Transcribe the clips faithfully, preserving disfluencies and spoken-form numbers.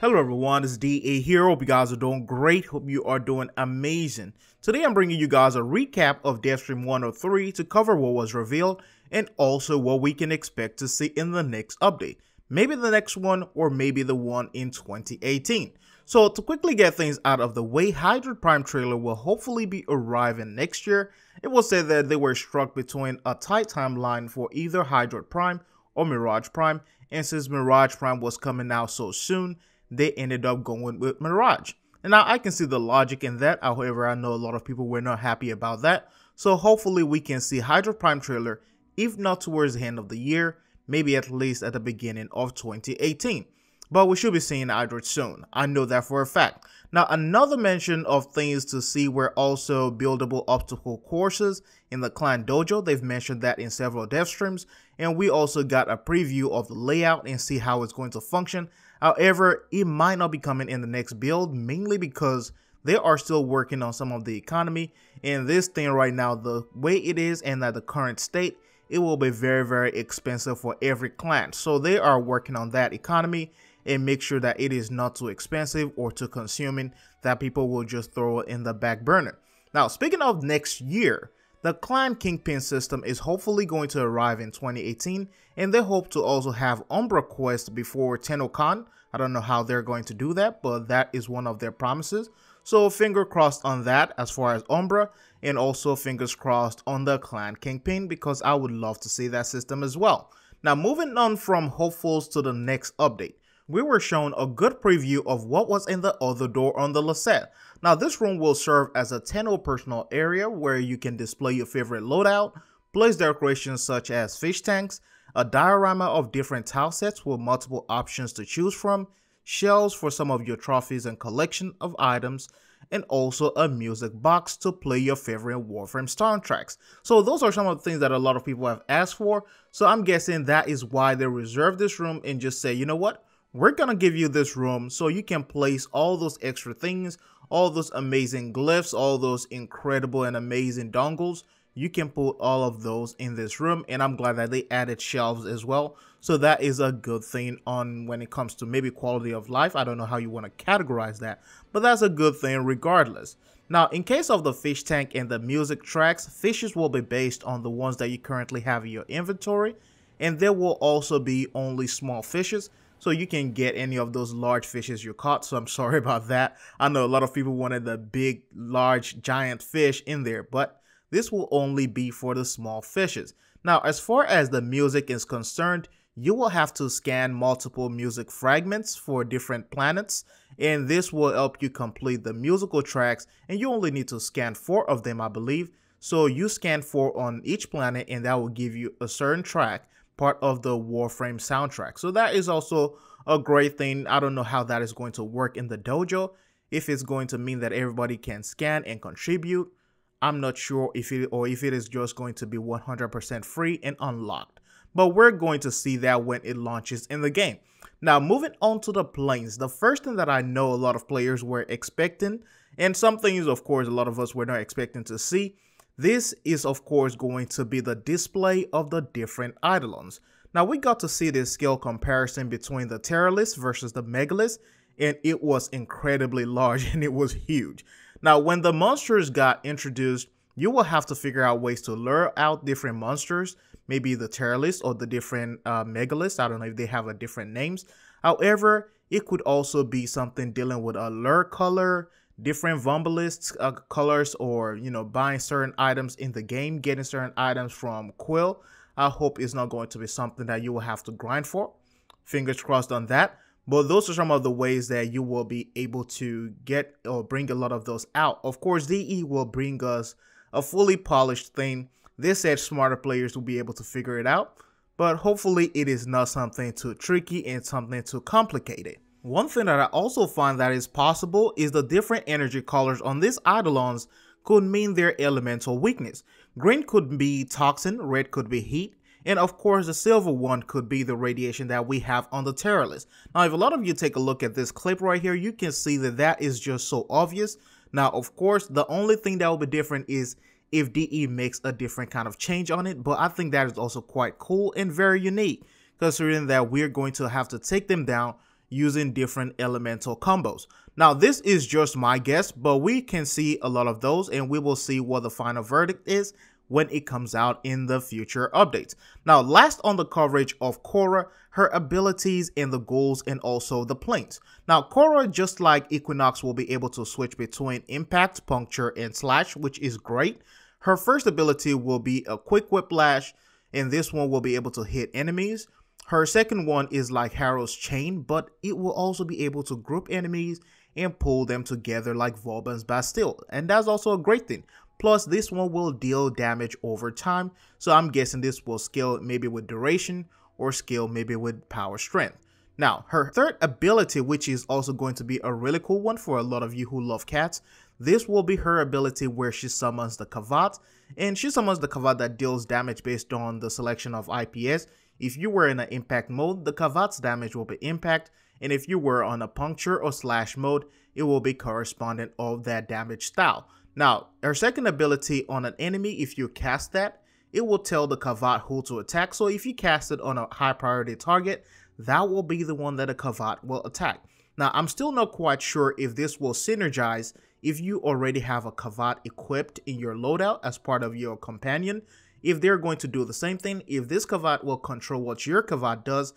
Hello everyone, it's D A here. Hope you guys are doing great. Hope you are doing amazing. Today I'm bringing you guys a recap of Devstream one oh three to cover what was revealed and also what we can expect to see in the next update. Maybe the next one or maybe the one in twenty eighteen. So to quickly get things out of the way, Hydroid Prime trailer will hopefully be arriving next year. It was said that they were struck between a tight timeline for either Hydroid Prime or Mirage Prime, and since Mirage Prime was coming out so soon, they ended up going with Mirage. And now I can see the logic in that. However, I know a lot of people were not happy about that. So hopefully we can see Hydroid Prime trailer, if not towards the end of the year, maybe at least at the beginning of twenty eighteen. But we should be seeing Hydroid soon. I know that for a fact. Now another mention of things to see were also buildable obstacle courses in the Clan Dojo. They've mentioned that in several dev streams. And we also got a preview of the layout and see how it's going to function. However, it might not be coming in the next build, mainly because they are still working on some of the economy, and this thing right now, the way it is and at the current state, it will be very, very expensive for every clan. So they are working on that economy and make sure that it is not too expensive or too consuming that people will just throw it in the back burner. Now, speaking of next year, the Clan Kingpin system is hopefully going to arrive in twenty eighteen, and they hope to also have Umbra Quest before TennoCon. I don't know how they're going to do that, but that is one of their promises. So finger crossed on that as far as Umbra, and also fingers crossed on the Clan Kingpin, because I would love to see that system as well. Now moving on from hopefuls to the next update, we were shown a good preview of what was in the other door on the Lissette. Now this room will serve as a Tenno personal area where you can display your favorite loadout, place decorations such as fish tanks, a diorama of different tile sets with multiple options to choose from, shelves for some of your trophies and collection of items, and also a music box to play your favorite Warframe soundtracks. So those are some of the things that a lot of people have asked for, so I'm guessing that is why they reserved this room and just say, you know what? We're gonna give you this room so you can place all those extra things, all those amazing glyphs, all those incredible and amazing dongles. You can put all of those in this room, and I'm glad that they added shelves as well. So that is a good thing on when it comes to maybe quality of life. I don't know how you want to categorize that, but that's a good thing regardless. Now, in case of the fish tank and the music tracks, fishes will be based on the ones that you currently have in your inventory, and there will also be only small fishes. So you can get any of those large fishes you caught, so I'm sorry about that. I know a lot of people wanted the big, large, giant fish in there, but this will only be for the small fishes. Now, as far as the music is concerned, you will have to scan multiple music fragments for different planets, and this will help you complete the musical tracks, and you only need to scan four of them, I believe. So you scan four on each planet, and that will give you a certain track, part of the Warframe soundtrack. So that is also a great thing. I don't know how that is going to work in the dojo, if it's going to mean that everybody can scan and contribute. I'm not sure if it or if it is just going to be one hundred percent free and unlocked, but we're going to see that when it launches in the game. Now moving on to the planes, the first thing that I know a lot of players were expecting, and some things of course a lot of us were not expecting to see, this is of course going to be the display of the different Eidolons. Now we got to see this scale comparison between the Teralyst versus the Megalyst, and it was incredibly large and it was huge. Now when the monsters got introduced, you will have to figure out ways to lure out different monsters, maybe the Teralyst or the different uh, Megalyst. I don't know if they have a different names. However, it could also be something dealing with a lure color, different Vomvalyst uh, colors, or you know, buying certain items in the game, getting certain items from Quill. I hope it's not going to be something that you will have to grind for. Fingers crossed on that. But those are some of the ways that you will be able to get or bring a lot of those out. Of course, D E will bring us a fully polished thing. They said smarter players will be able to figure it out, but hopefully it is not something too tricky and something too complicated. One thing that I also find that is possible is the different energy colors on these Eidolons could mean their elemental weakness. Green could be toxin, red could be heat, and of course the silver one could be the radiation that we have on the Teralyst. Now if a lot of you take a look at this clip right here, you can see that that is just so obvious. Now of course the only thing that will be different is if D E makes a different kind of change on it. But I think that is also quite cool and very unique, considering that we're going to have to take them down using different elemental combos. Now, this is just my guess, but we can see a lot of those, and we will see what the final verdict is when it comes out in the future updates. Now, last on the coverage of Khora, her abilities and the goals and also the planes. Now, Khora, just like Equinox, will be able to switch between impact, puncture, and slash, which is great. Her first ability will be a quick whiplash, and this one will be able to hit enemies. Her second one is like Harrow's Chain, but it will also be able to group enemies and pull them together like Vauban's Bastille, and that's also a great thing. Plus, this one will deal damage over time, so I'm guessing this will scale maybe with duration or scale maybe with power strength. Now, her third ability, which is also going to be a really cool one for a lot of you who love cats, this will be her ability where she summons the Kavat, and she summons the Kavat that deals damage based on the selection of I P S. If you were in an impact mode, the Kavat's damage will be impact, and if you were on a puncture or slash mode, it will be correspondent of that damage style. Now, her second ability on an enemy, if you cast that, it will tell the Kavat who to attack. So if you cast it on a high priority target, that will be the one that a Kavat will attack. Now, I'm still not quite sure if this will synergize if you already have a Kavat equipped in your loadout as part of your companion. If they're going to do the same thing, if this Kavat will control what your Kavat does,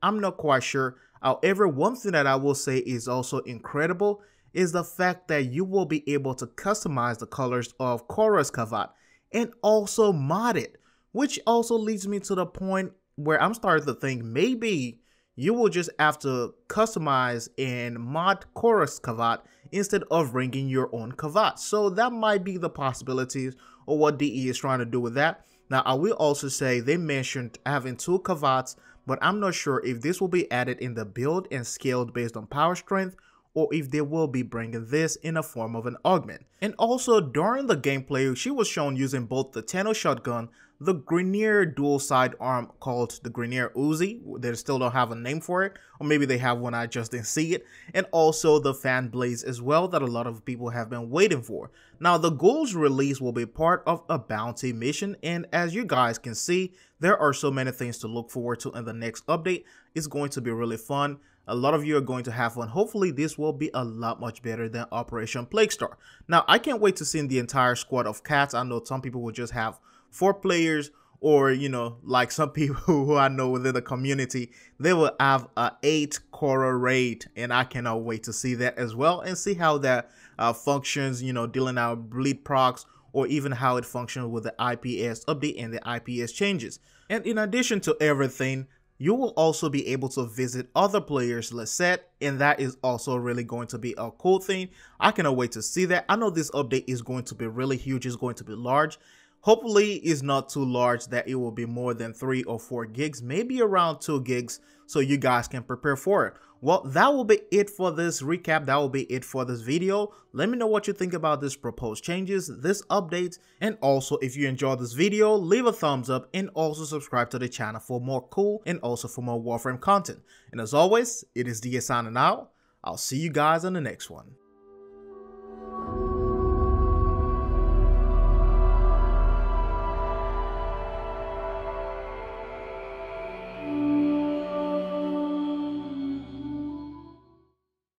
I'm not quite sure. However, one thing that I will say is also incredible is the fact that you will be able to customize the colors of Khora's Kavat and also mod it, which also leads me to the point where I'm starting to think maybe you will just have to customize and mod Khora's Kavat instead of bringing your own Kavat. So that might be the possibilities or what D E is trying to do with that. Now, I will also say they mentioned having two Kavats, but I'm not sure if this will be added in the build and scaled based on power strength, or if they will be bringing this in a form of an augment. And also during the gameplay, she was shown using both the Tenno shotgun, the Grineer dual side arm called the Grineer Uzi, they still don't have a name for it, or maybe they have one, I just didn't see it, and also the fan blades as well that a lot of people have been waiting for. Now, the goals release will be part of a bounty mission, and as you guys can see, there are so many things to look forward to in the next update. It's going to be really fun. A lot of you are going to have fun. Hopefully, this will be a lot much better than Operation Plague Star. Now, I can't wait to see the entire squad of cats. I know some people will just have four players, or, you know, like some people who I know within the community, they will have an eight Khora raid, and I cannot wait to see that as well and see how that uh, functions, you know, dealing out bleed procs, or even how it functions with the I P S update and the I P S changes. And in addition to everything, you will also be able to visit other players' Lissette, and that is also really going to be a cool thing. I cannot wait to see that. I know this update is going to be really huge. It's going to be large. Hopefully, it's not too large that it will be more than three or four gigs, maybe around two gigs, so you guys can prepare for it. Well, that will be it for this recap. That will be it for this video. Let me know what you think about this proposed changes, this update, and also if you enjoyed this video, leave a thumbs up and also subscribe to the channel for more cool and also for more Warframe content. And as always, it is D A signing out. I'll see you guys on the next one.